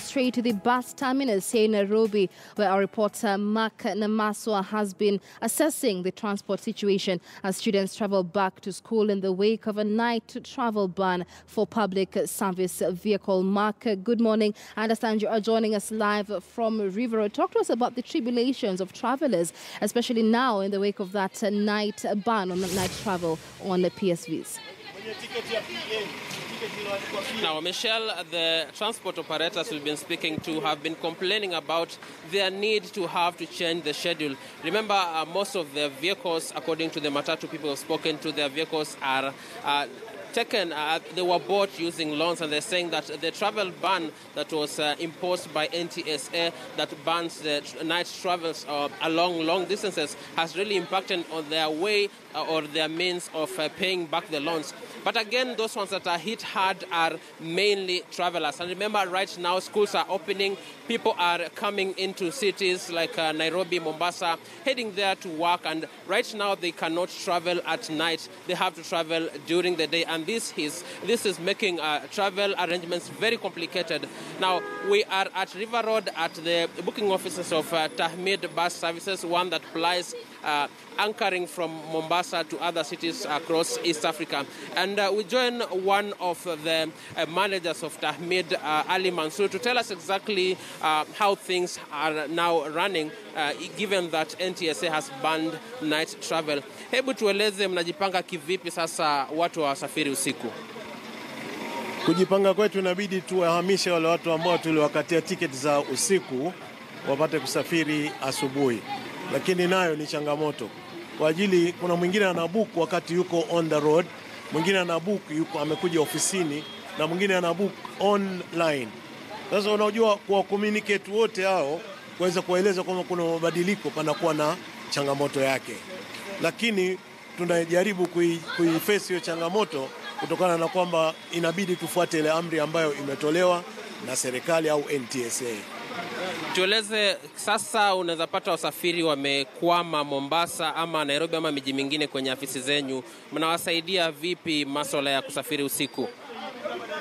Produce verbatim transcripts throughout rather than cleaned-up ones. Straight to the bus terminus here in Nairobi, where our reporter Mark Namaswa has been assessing the transport situation as students travel back to school in the wake of a night travel ban for public service vehicle. Mark, good morning. I understand you are joining us live from Rivero. Talk to us about the tribulations of travelers, especially now in the wake of that night ban on night travel on the P S Vs. Now, Michelle, the transport operators we've been speaking to have been complaining about their need to have to change the schedule. Remember, uh, most of their vehicles, according to the Matatu people have spoken to, their vehicles are uh, taken, uh, they were bought using loans, and they're saying that the travel ban that was uh, imposed by N T S A that bans the tr night travels uh, along long distances has really impacted on their way uh, or their means of uh, paying back the loans. But again, those ones that are hit hard are mainly travelers. And remember, right now, schools are opening. People are coming into cities like uh, Nairobi, Mombasa, heading there to work. And right now, they cannot travel at night. They have to travel during the day. And This is, this is making uh, travel arrangements very complicated. Now, we are at River Road at the booking offices of uh, Tahmid Bus Services, one that flies uh, anchoring from Mombasa to other cities across East Africa. And uh, we join one of the uh, managers of Tahmid, uh, Ali Mansur, to tell us exactly uh, how things are now running, uh, given that N T S A has banned night travel. Hebu tueleze mnajipanga kivipi sasa watu wa wasafiri usiku? Kujipanga kwetu inabidi tuwahamishe wale watu ambao tuliwakatia tiketi za usiku wapate kusafiri asubuhi. Lakini nayo ni changamoto. Kwa ajili kuna mwingine anabuku wakati yuko on the road, mwingine anabuku yuko amekuja ofisini na mwingine anabuku online. Sasa unajua kwa communicate wote hao kuweza kueleza kama kuna mabadiliko panakuwa na changamoto yake. Lakini tunajaribu kuiface hiyo changamoto kutokana na kwamba inabidi tufuate ile amri ambayo imetolewa na serikali au N T S A. Tueleze sasa, unaweza pata wasafiri wamekwama Mombasa ama Nairobi ama miji mingine kwenye afisi zenyu, mnawasaidia vipi masuala ya kusafiri usiku?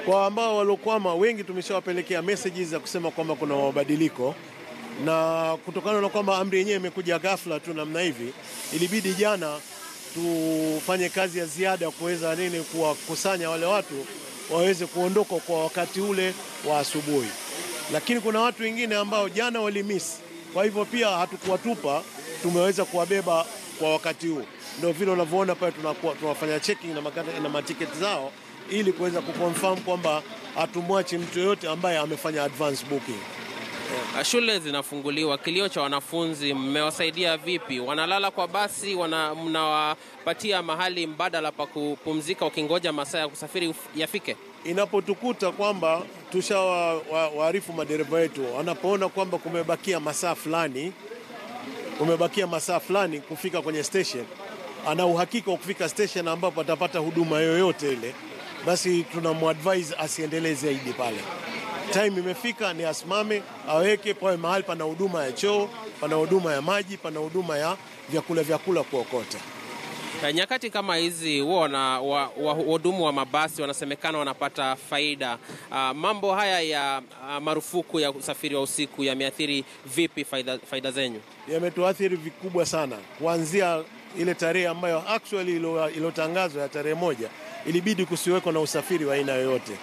Kwa ambao waliokwama wengi tumeshawapelekea messages za kusema kwamba kuna mabadiliko. Na kutokana na kwamba amri yenyewe imekuja ghafla tu namna hivi, ilibidi jana tufanye kazi ya ziada kuweza nini kuwakusanya wale watu waweze kuondoka kwa wakati ule wa asubuhi. Lakini kuna watu wengine ambao jana walimiss, kwa hivyo pia hatukuwatupa, tumeweza kuwabeba kwa wakati huo. Ndio vile unavyoona pale tunakuwa tunafanya checking na makata na matiketi zao ili kuweza kuconfirm kwamba hatumwachi mtu yote ambaye amefanya advance booking. Shule zinafunguliwa, kilio cha wanafunzi mmewasaidia vipi? Wanalala kwa basi, wana mnawapatia mahali mbadala pa kupumzika ukingoja masaa ya kusafiri yafike? Inapotukuta kwamba tushawaarifu madereva wetu, wanapoona kwamba kumebakia masaa fulani, kumebakia masaa fulani kufika kwenye station, ana uhakika wa kufika station ambapo atapata huduma yoyote ile, basi tunamwadvise asiendelee zaidi pale. Time imefika ni asimame, aweke pawe mahali pana huduma ya choo, pana huduma ya maji, pana huduma ya vyakula vyakula kuokota. Nyakati kama hizi wana wahudumu wa, wa mabasi wanasemekana wanapata faida. Uh, mambo haya ya uh, marufuku ya usafiri wa usiku yameathiri vipi faida, faida zenyu? Yametuathiri vikubwa sana. Kuanzia ile tarehe ambayo actually ilotangazwa ya tarehe moja, ilibidi kusiweko na usafiri wa aina yoyote.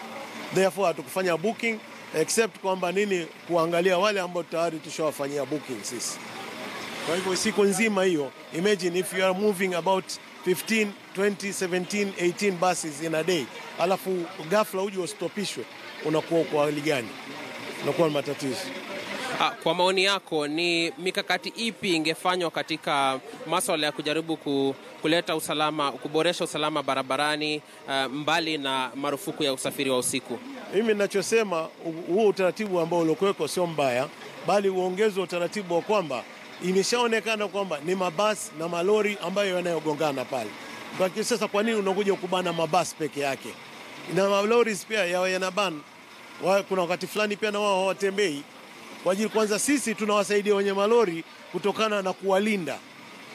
Therefore hatukufanya booking except kwamba nini kuangalia wale ambao tayari tushawafanyia booking sisi. Kwa hivyo siku nzima hiyo, imagine if you are moving about fifteen, twenty, seventeen, eighteen buses in a day, alafu ghafla uje usitopishwe, unakuwa kwa hali gani? Unakuwa matatizo. Ah, kwa maoni yako ni mikakati ipi ingefanywa katika masuala ya kujaribu ku, kuleta usalama, kuboresha usalama barabarani uh, mbali na marufuku ya usafiri wa usiku? Mimi ninachosema huo utaratibu ambao uliokuwekwa sio mbaya, bali uongeze utaratibu wa kwamba imeshaonekana kwamba ni mabasi na malori ambayo yanayogongana pale. Kwa hiyo sasa kwa nini unakuja kubana mabasi peke yake? Na malori pia yawe yanaban. Kuna wakati fulani pia na wao hawatembei. Kwa ajili kwanza sisi tunawasaidia wenye malori kutokana na kuwalinda.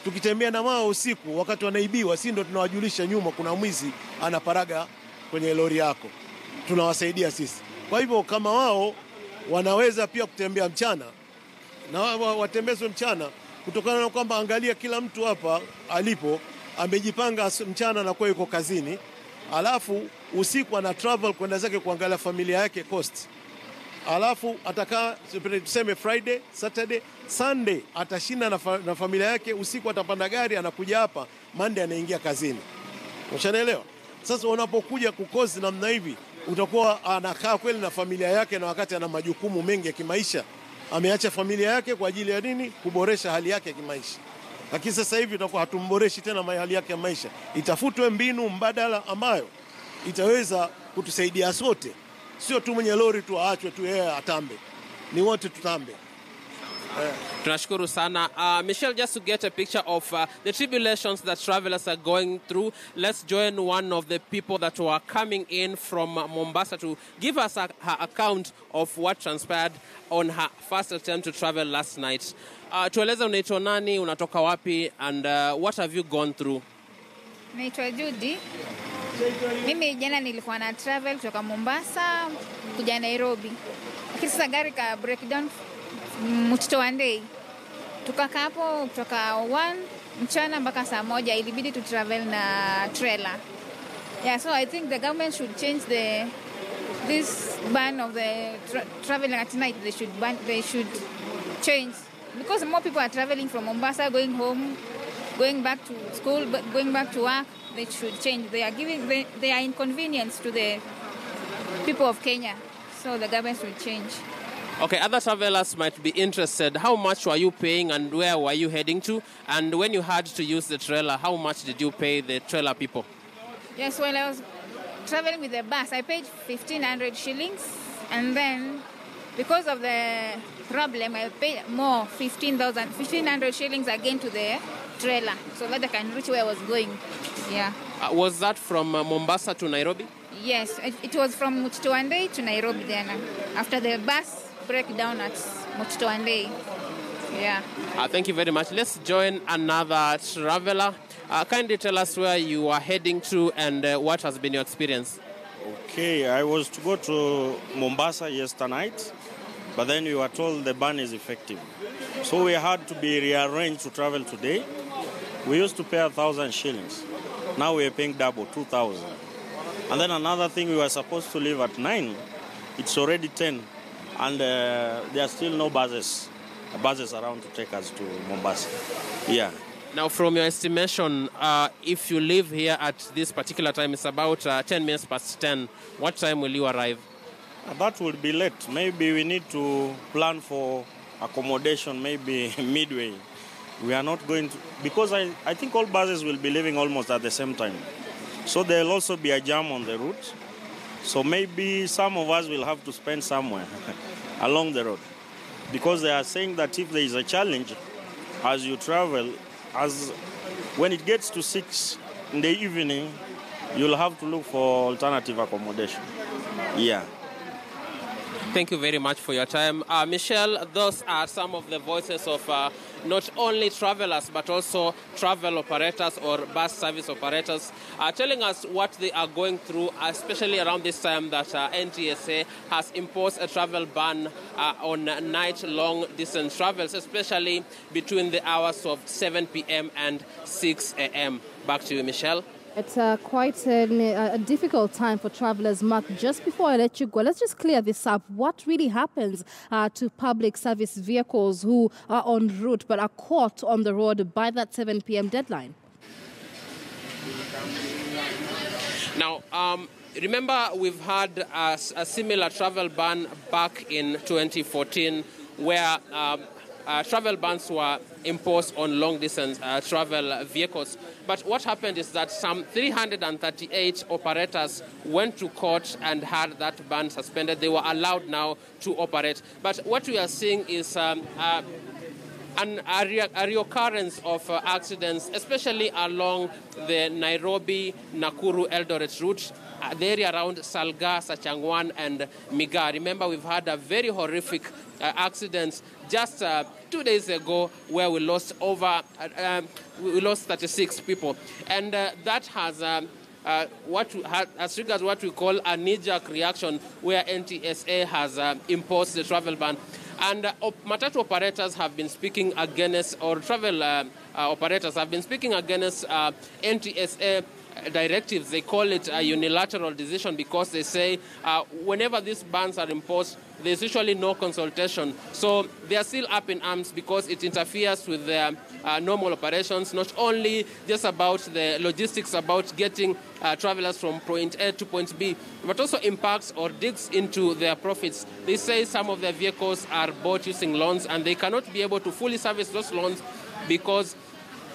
Tukitembea na wao usiku wakati wanaibiwa, sisi ndio tunawajulisha nyuma kuna mwizi anaparaga kwenye lori yako. Tunawasaidia sisi. Kwa hivyo kama wao wanaweza pia kutembea mchana na watembezwe mchana, kutokana na kwamba angalia kila mtu hapa alipo amejipanga mchana na kwa yuko kazini, alafu usiku ana travel kwenda zake kuangalia familia yake Coast, alafu atakaa tuseme Friday, Saturday, Sunday atashinda na, fa na familia yake, usiku atapanda gari anakuja hapa, Monday anaingia kazini. Ushanaelewa? Sasa unapokuja kukozi namna hivi, utakuwa anakaa kweli na familia yake, na wakati ana majukumu mengi ya kimaisha. Ameacha familia yake kwa ajili ya nini? Kuboresha hali yake ya kimaisha. Lakini sasa hivi utakuwa hatumboreshi tena hali yake ya maisha. Itafutwe mbinu mbadala ambayo itaweza kutusaidia sote. Sio tu mwenye lori tu aachwe tu yeye atambe. Ni wote tutambe. Yeah. Tunashukuru sana. Uh, Michelle, just to get a picture of uh, the tribulations that travelers are going through, let's join one of the people that were coming in from uh, Mombasa to give us a, her account of what transpired on her first attempt to travel last night. Uh, tueleza unaitwa nani, unatoka wapi, and uh, what have you gone through? Naitwa Judy. Mimi jana nilikuwa na travel kutoka Mombasa kuja Nairobi. Lakini sasa gari ka breakdown Mtito Andei. Tukakaa hapo kutoka one mchana mpaka saa moja, ilibidi tu travel na trailer. Yeah, so I think the government should change the this ban of the tra traveling at night. They should ban they should change, because more people are traveling from Mombasa, going home, going back to school, but going back to work. They should change. They are giving they, they are inconvenience to the people of Kenya. So the government should change. Okay, other travelers might be interested. How much were you paying and where were you heading to? And when you had to use the trailer, how much did you pay the trailer people? Yes, well, I was traveling with the bus. I paid fifteen hundred shillings. And then, because of the problem, I paid more, fifteen hundred shillings again to the trailer, so that I can reach where I was going. Yeah. Uh, was that from uh, Mombasa to Nairobi? Yes, it, it was from Mtito Andei to Nairobi then, after the bus breakdown at Mtito Andei. Yeah. Uh, thank you very much. Let's join another traveler. Uh, kindly tell us where you are heading to and uh, what has been your experience. Okay, I was to go to Mombasa yesterday night, but then we were told the ban is effective. So we had to be rearranged to travel today. We used to pay a thousand shillings. Now we are paying double, two thousand. And then another thing, we were supposed to leave at nine. It's already ten. And uh, there are still no buses, buses around to take us to Mombasa. Yeah. Now, from your estimation, uh, if you leave here at this particular time, it's about uh, ten minutes past ten. What time will you arrive? Uh, that will be late. Maybe we need to plan for accommodation, maybe midway. We are not going to, because I, I think all buses will be leaving almost at the same time. So there will also be a jam on the route. So maybe some of us will have to spend somewhere along the road, because they are saying that if there is a challenge as you travel, as when it gets to six in the evening, you'll have to look for alternative accommodation. Yeah. Thank you very much for your time. Uh, Michelle, those are some of the voices of uh, not only travelers, but also travel operators or bus service operators, are uh, telling us what they are going through, especially around this time that uh, N T S A has imposed a travel ban uh, on night-long distance travels, especially between the hours of seven p m and six a m Back to you, Michelle. It's uh, quite a, a difficult time for travelers, Mark. Just before I let you go, let's just clear this up. What really happens uh, to public service vehicles who are en route but are caught on the road by that seven p m deadline? Now, um, remember we've had a, a similar travel ban back in twenty fourteen where uh, uh, travel bans were imposed on long-distance uh, travel vehicles. But what happened is that some three hundred thirty-eight operators went to court and had that ban suspended. They were allowed now to operate. But what we are seeing is um, uh, an, a, re a reoccurrence of uh, accidents, especially along the Nairobi-Nakuru-Eldoret route, uh, the area around Salga, Sachangwan, and Miga. Remember, we've had a very horrific uh, accident just uh, two days ago, where we lost over, uh, um, we lost thirty-six people. And uh, that has um, uh, what we ha as regards what we call a knee-jerk reaction, where N T S A has uh, imposed the travel ban. And uh, op matatu operators have been speaking against, or travel uh, uh, operators have been speaking against uh, N T S A directives. They call it a unilateral decision because they say uh, whenever these bans are imposed, there's usually no consultation. So they are still up in arms because it interferes with their uh, normal operations, not only just about the logistics, about getting uh, travelers from point A to point B, but also impacts or digs into their profits. They say some of their vehicles are bought using loans and they cannot be able to fully service those loans because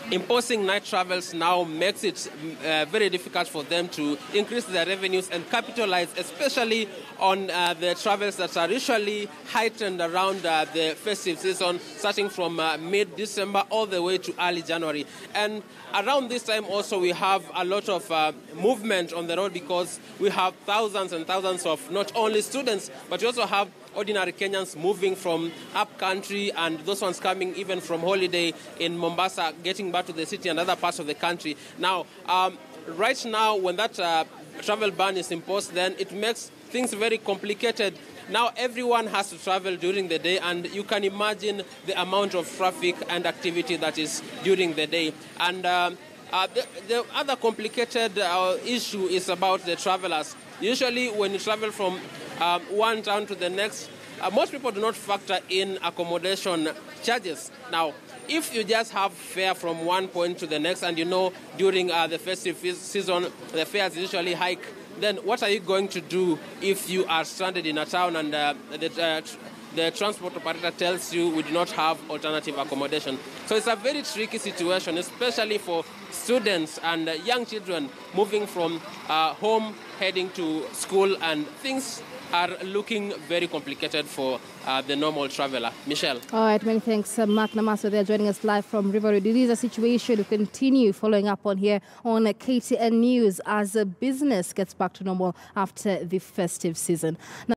imposing night travels now makes it uh, very difficult for them to increase their revenues and capitalize, especially on uh, the travels that are usually heightened around uh, the festive season, starting from uh, mid-December all the way to early January. And around this time also we have a lot of uh, movement on the road because we have thousands and thousands of not only students, but we also have ordinary Kenyans moving from up country and those ones coming even from holiday in Mombasa, getting back to the city and other parts of the country. Now, um, right now, when that uh, travel ban is imposed, then it makes things very complicated. Now everyone has to travel during the day, and you can imagine the amount of traffic and activity that is during the day. And uh, uh, the, the other complicated uh, issue is about the travelers. Usually when you travel from Um, one town to the next, uh, most people do not factor in accommodation charges. Now, if you just have fare from one point to the next, and you know during uh, the festive season the fares usually hike, then what are you going to do if you are stranded in a town and uh, the, uh, tr the transport operator tells you we do not have alternative accommodation? So it's a very tricky situation, especially for students and uh, young children moving from uh, home, heading to school, and things are looking very complicated for uh, the normal traveller. Michelle. All right, many thanks, uh, Mark Namaswa. They're joining us live from River Road. It is a situation we continue following up on here on uh, K T N News as uh, business gets back to normal after the festive season. Now